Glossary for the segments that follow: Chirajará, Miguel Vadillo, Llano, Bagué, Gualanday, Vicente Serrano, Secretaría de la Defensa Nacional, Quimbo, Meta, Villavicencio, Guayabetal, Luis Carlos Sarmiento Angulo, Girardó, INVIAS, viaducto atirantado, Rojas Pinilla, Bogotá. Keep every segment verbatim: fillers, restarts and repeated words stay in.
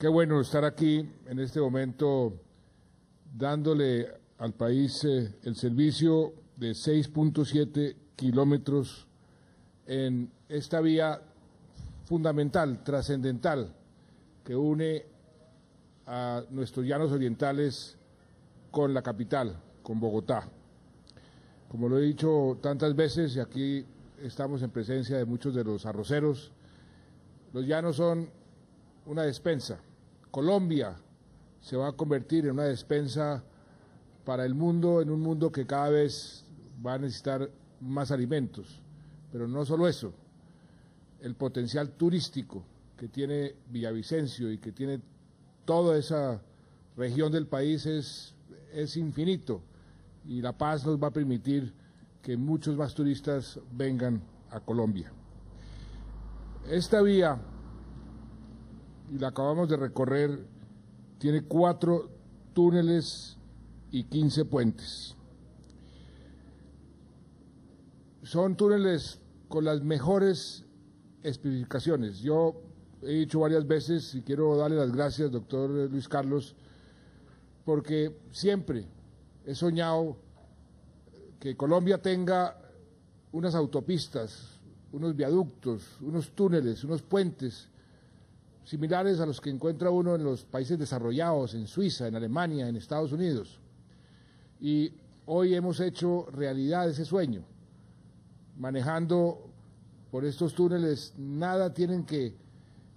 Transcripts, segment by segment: Qué bueno estar aquí en este momento dándole al país eh, el servicio de seis punto siete kilómetros en esta vía fundamental, trascendental, que une a nuestros llanos orientales con la capital, con Bogotá. Como lo he dicho tantas veces, y aquí estamos en presencia de muchos de los arroceros, los llanos son una despensa. Colombia se va a convertir en una despensa para el mundo, en un mundo que cada vez va a necesitar más alimentos. Pero no solo eso, el potencial turístico que tiene Villavicencio y que tiene toda esa región del país es, es infinito, y La Paz nos va a permitir que muchos más turistas vengan a Colombia. Esta vía, y la acabamos de recorrer, tiene cuatro túneles y quince puentes. Son túneles con las mejores especificaciones. Yo he dicho varias veces, y quiero darle las gracias, doctor Luis Carlos, porque siempre he soñado que Colombia tenga unas autopistas, unos viaductos, unos túneles, unos puentes similares a los que encuentra uno en los países desarrollados, en Suiza, en Alemania, en Estados Unidos. Y hoy hemos hecho realidad ese sueño, manejando por estos túneles. Nada tienen que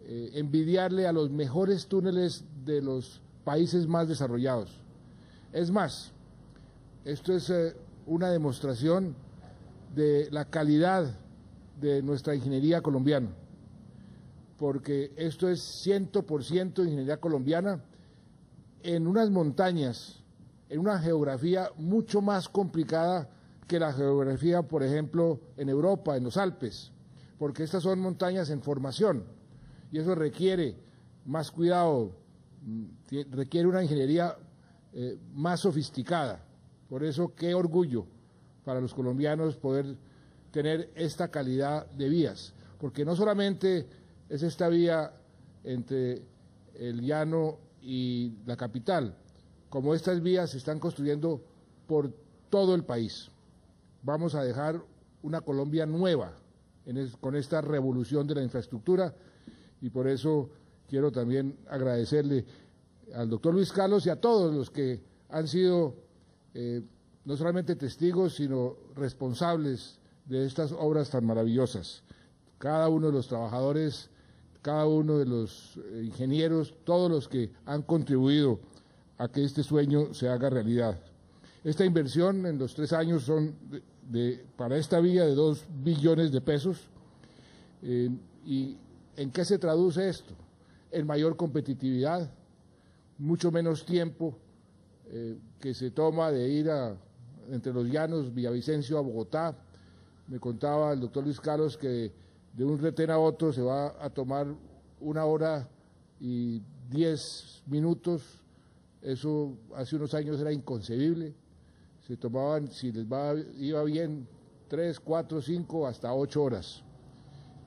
eh, envidiarle a los mejores túneles de los países más desarrollados. Es más, esto es eh, una demostración de la calidad de nuestra ingeniería colombiana, porque esto es cien por ciento ingeniería colombiana en unas montañas, en una geografía mucho más complicada que la geografía, por ejemplo, en Europa, en los Alpes, porque estas son montañas en formación, y eso requiere más cuidado, requiere una ingeniería eh, más sofisticada. Por eso, qué orgullo para los colombianos poder tener esta calidad de vías, porque no solamente es esta vía entre el Llano y la capital, como estas vías se están construyendo por todo el país. Vamos a dejar una Colombia nueva en es, con esta revolución de la infraestructura, y por eso quiero también agradecerle al doctor Luis Carlos y a todos los que han sido eh, no solamente testigos, sino responsables de estas obras tan maravillosas. Cada uno de los trabajadores, cada uno de los ingenieros, todos los que han contribuido a que este sueño se haga realidad. Esta inversión en los tres años son de, de, para esta vía de dos billones de pesos. Eh, ¿Y en qué se traduce esto? En mayor competitividad, mucho menos tiempo eh, que se toma de ir a, entre los llanos, Villavicencio a Bogotá. Me contaba el doctor Luis Carlos que de un retén a otro se va a tomar una hora y diez minutos. Eso hace unos años era inconcebible. Se tomaban, si les va, iba bien, tres, cuatro, cinco, hasta ocho horas.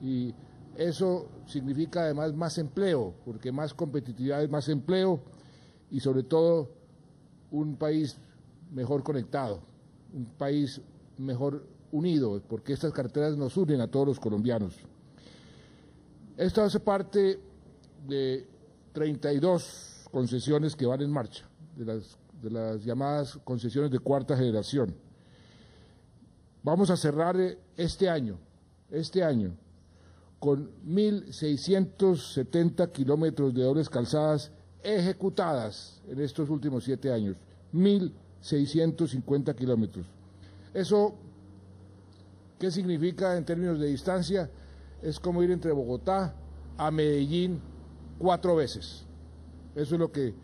Y eso significa además más empleo, porque más competitividad es más empleo, y sobre todo un país mejor conectado, un país mejor unido, porque estas carreteras nos unen a todos los colombianos. Esto hace parte de treinta y dos concesiones que van en marcha, de las de las llamadas concesiones de cuarta generación. Vamos a cerrar este año, este año, con mil seiscientos setenta kilómetros de dobles calzadas ejecutadas en estos últimos siete años, mil seiscientos cincuenta kilómetros. Eso, ¿qué significa en términos de distancia? Es como ir entre Bogotá a Medellín cuatro veces. Eso es lo que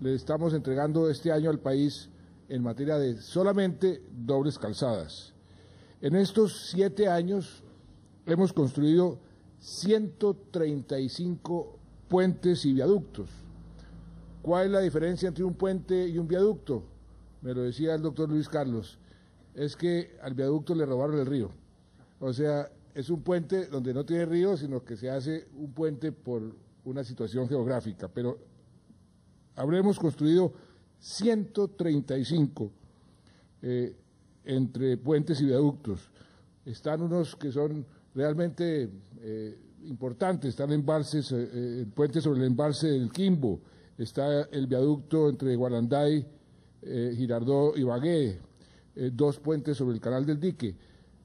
le estamos entregando este año al país en materia de solamente dobles calzadas. En estos siete años hemos construido ciento treinta y cinco puentes y viaductos. ¿Cuál es la diferencia entre un puente y un viaducto? Me lo decía el doctor Luis Carlos, es que al viaducto le robaron el río. O sea, es un puente donde no tiene río, sino que se hace un puente por una situación geográfica, pero habremos construido ciento treinta y cinco eh, entre puentes y viaductos. Están unos que son realmente eh, importantes, están embalses, eh, el puente sobre el embalse del Quimbo, está el viaducto entre Gualanday, eh, Girardó y Bagué, eh, dos puentes sobre el canal del dique.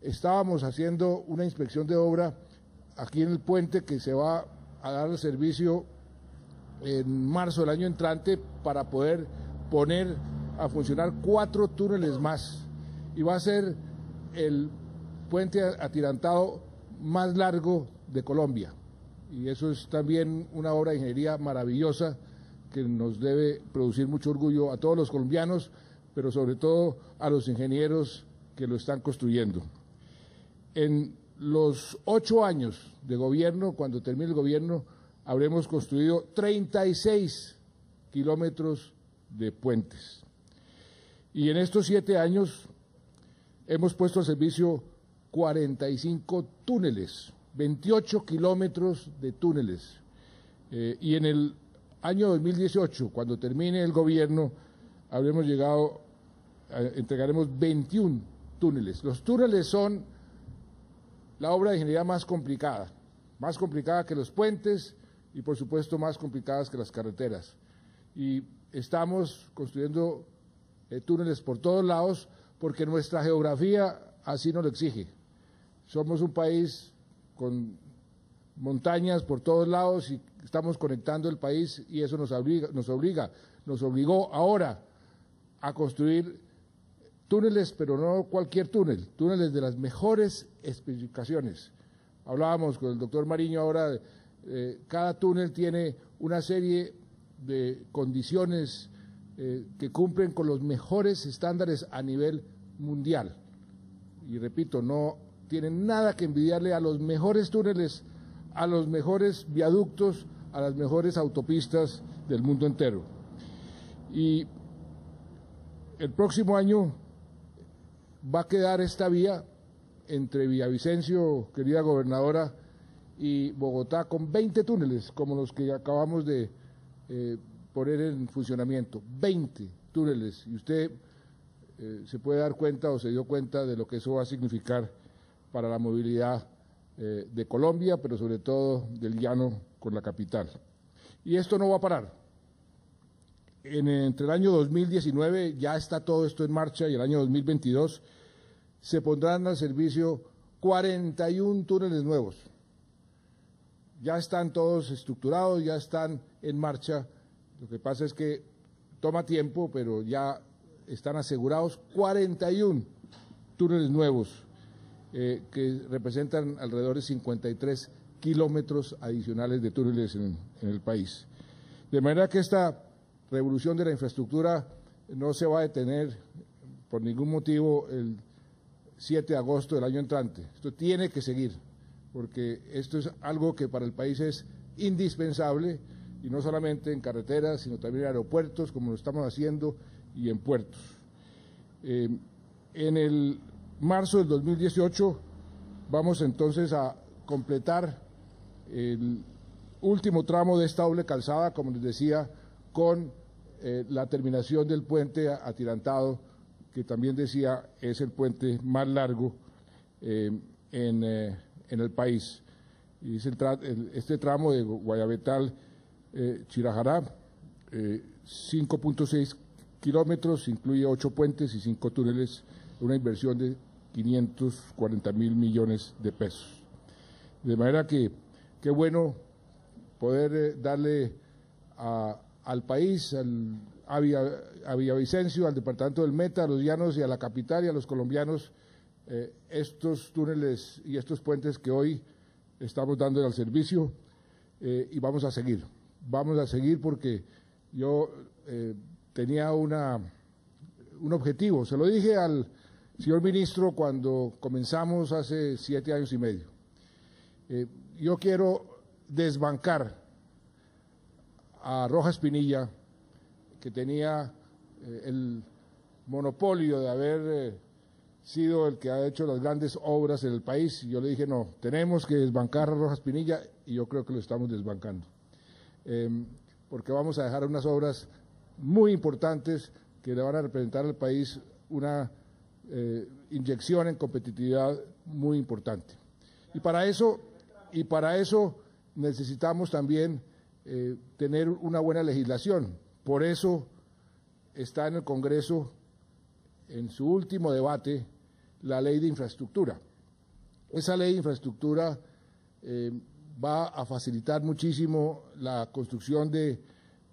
Estábamos haciendo una inspección de obra aquí en el puente que se va a dar servicio en marzo del año entrante para poder poner a funcionar cuatro túneles más, y va a ser el puente atirantado más largo de Colombia, y eso es también una obra de ingeniería maravillosa que nos debe producir mucho orgullo a todos los colombianos, pero sobre todo a los ingenieros que lo están construyendo. En los ocho años de gobierno, cuando termine el gobierno, habremos construido treinta y seis kilómetros de puentes. Y en estos siete años hemos puesto a servicio cuarenta y cinco túneles, veintiocho kilómetros de túneles. Eh, y en el año dos mil dieciocho, cuando termine el gobierno, habremos llegado, eh, entregaremos veintiún túneles. Los túneles son la obra de ingeniería más complicada, más complicada que los puentes y por supuesto más complicadas que las carreteras. Y estamos construyendo eh, túneles por todos lados porque nuestra geografía así nos lo exige. Somos un país con montañas por todos lados y estamos conectando el país, y eso nos obliga, nos obliga, nos obligó ahora a construir túneles, pero no cualquier túnel, túneles de las mejores especificaciones. Hablábamos con el doctor Mariño ahora, eh, cada túnel tiene una serie de condiciones eh, que cumplen con los mejores estándares a nivel mundial. Y repito, no tienen nada que envidiarle a los mejores túneles, a los mejores viaductos, a las mejores autopistas del mundo entero. Y el próximo año va a quedar esta vía entre Villavicencio, querida gobernadora, y Bogotá, con veinte túneles, como los que acabamos de eh, poner en funcionamiento, veinte túneles, y usted eh, se puede dar cuenta o se dio cuenta de lo que eso va a significar para la movilidad eh, de Colombia, pero sobre todo del Llano con la capital. Y esto no va a parar. En, entre el año dos mil diecinueve ya está todo esto en marcha, y el año dos mil veintidós se pondrán al servicio cuarenta y un túneles nuevos. Ya están todos estructurados, ya están en marcha. Lo que pasa es que toma tiempo, pero ya están asegurados cuarenta y un túneles nuevos eh, que representan alrededor de cincuenta y tres kilómetros adicionales de túneles en, en el país. De manera que esta revolución de la infraestructura no se va a detener por ningún motivo el siete de agosto del año entrante. Esto tiene que seguir, porque esto es algo que para el país es indispensable, y no solamente en carreteras, sino también en aeropuertos, como lo estamos haciendo, y en puertos. Eh, en el marzo del dos mil dieciocho vamos entonces a completar el último tramo de esta doble calzada, como les decía, con eh, la terminación del puente atirantado, que también decía es el puente más largo eh, en, eh, en el país. Y es el tra el, este tramo de Guayabetal eh, Chirajará, eh, cinco punto seis kilómetros, incluye ocho puentes y cinco túneles, una inversión de quinientos cuarenta mil millones de pesos. De manera que qué bueno poder eh, darle a al país, al, a, Villa, a Villavicencio, al departamento del Meta, a los llanos y a la capital y a los colombianos, eh, estos túneles y estos puentes que hoy estamos dando al servicio, eh, y vamos a seguir, vamos a seguir porque yo eh, tenía una, un objetivo, se lo dije al señor ministro cuando comenzamos hace siete años y medio, eh, yo quiero desbancar a Rojas Pinilla, que tenía eh, el monopolio de haber eh, sido el que ha hecho las grandes obras en el país. Y yo le dije, no, tenemos que desbancar a Rojas Pinilla, y yo creo que lo estamos desbancando. eh, porque vamos a dejar unas obras muy importantes que le van a representar al país una eh, inyección en competitividad muy importante. Y para eso, y para eso necesitamos también eh, tener una buena legislación. Por eso está en el Congreso, en su último debate, la ley de infraestructura. Esa ley de infraestructura eh, va a facilitar muchísimo la construcción de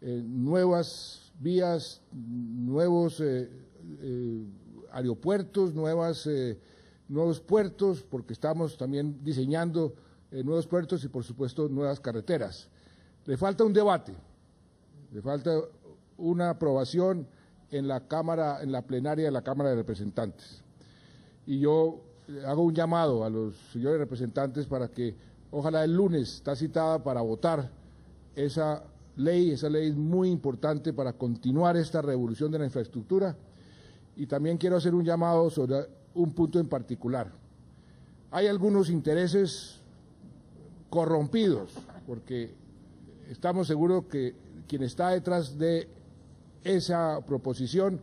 eh, nuevas vías, nuevos eh, eh, aeropuertos, nuevas, eh, nuevos puertos, porque estamos también diseñando eh, nuevos puertos y, por supuesto, nuevas carreteras. Le falta un debate, le falta una aprobación en la Cámara, en la plenaria de la Cámara de Representantes. Y yo hago un llamado a los señores representantes para que, ojalá el lunes, está citada para votar esa ley. Esa ley es muy importante para continuar esta revolución de la infraestructura. Y también quiero hacer un llamado sobre un punto en particular. Hay algunos intereses corrompidos, porque estamos seguros que quien está detrás de esa proposición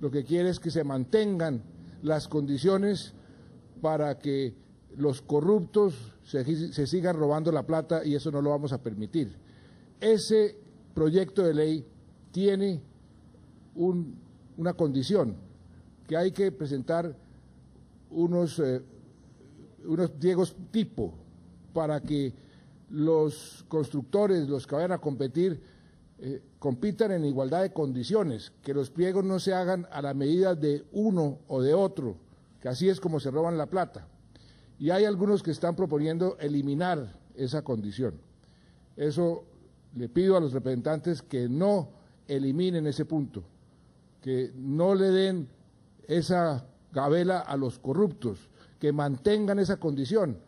lo que quiere es que se mantengan las condiciones para que los corruptos se, se sigan robando la plata, y eso no lo vamos a permitir. Ese proyecto de ley tiene un, una condición, que hay que presentar unos, eh, unos pliegos tipo para que los constructores, los que vayan a competir, eh, compitan en igualdad de condiciones, que los pliegos no se hagan a la medida de uno o de otro, que así es como se roban la plata. Y hay algunos que están proponiendo eliminar esa condición. Eso le pido a los representantes que no eliminen ese punto, que no le den esa gabela a los corruptos, que mantengan esa condición.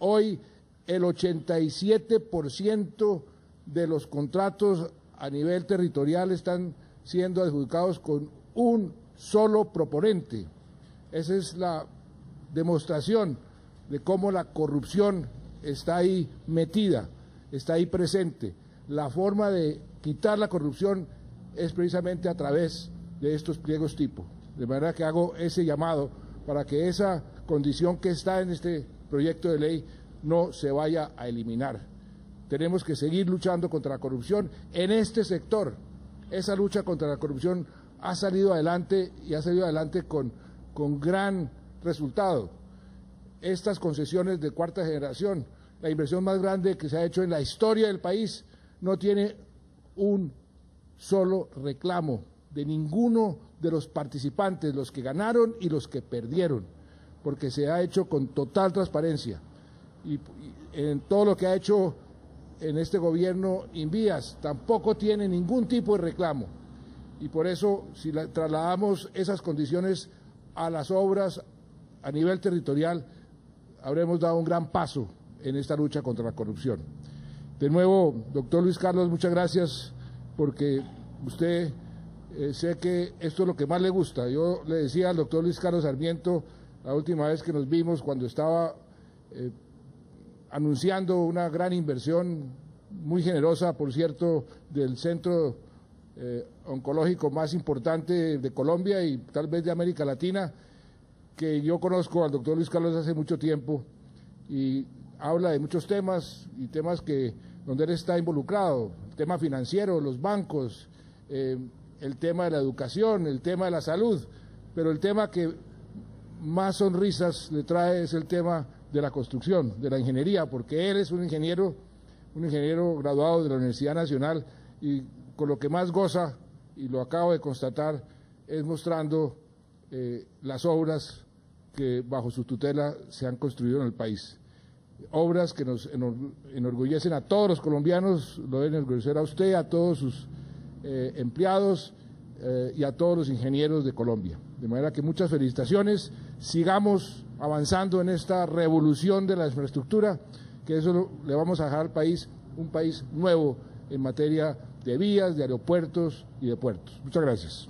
Hoy el ochenta y siete por ciento de los contratos a nivel territorial están siendo adjudicados con un solo proponente. Esa es la demostración de cómo la corrupción está ahí metida, está ahí presente. La forma de quitar la corrupción es precisamente a través de estos pliegos tipo. De manera que hago ese llamado para que esa condición que está en este proyecto de ley no se vaya a eliminar. Tenemos que seguir luchando contra la corrupción en este sector. Esa lucha contra la corrupción ha salido adelante y ha salido adelante con... con gran resultado. Estas concesiones de cuarta generación, la inversión más grande que se ha hecho en la historia del país, no tiene un solo reclamo de ninguno de los participantes, los que ganaron y los que perdieron, porque se ha hecho con total transparencia. Y en todo lo que ha hecho en este gobierno INVIAS, tampoco tiene ningún tipo de reclamo. Y por eso, si la, trasladamos esas condiciones a las obras a nivel territorial, habremos dado un gran paso en esta lucha contra la corrupción. De nuevo, doctor Luis Carlos, muchas gracias, porque usted eh, sé que esto es lo que más le gusta. Yo le decía al doctor Luis Carlos Sarmiento la última vez que nos vimos, cuando estaba eh, anunciando una gran inversión, muy generosa, por cierto, del centro Eh, oncológico más importante de Colombia y tal vez de América Latina, que yo conozco al doctor Luis Carlos hace mucho tiempo, y habla de muchos temas y temas que donde él está involucrado, el tema financiero, los bancos, eh, el tema de la educación, el tema de la salud, pero el tema que más sonrisas le trae es el tema de la construcción, de la ingeniería, porque él es un ingeniero, un ingeniero graduado de la Universidad Nacional, y con lo que más goza, y lo acabo de constatar, es mostrando eh, las obras que bajo su tutela se han construido en el país. Obras que nos enorgullecen a todos los colombianos, lo deben enorgullecer a usted, a todos sus eh, empleados eh, y a todos los ingenieros de Colombia. De manera que muchas felicitaciones, sigamos avanzando en esta revolución de la infraestructura, que eso le vamos a dejar al país, un país nuevo en materia de vías, de aeropuertos y de puertos. Muchas gracias.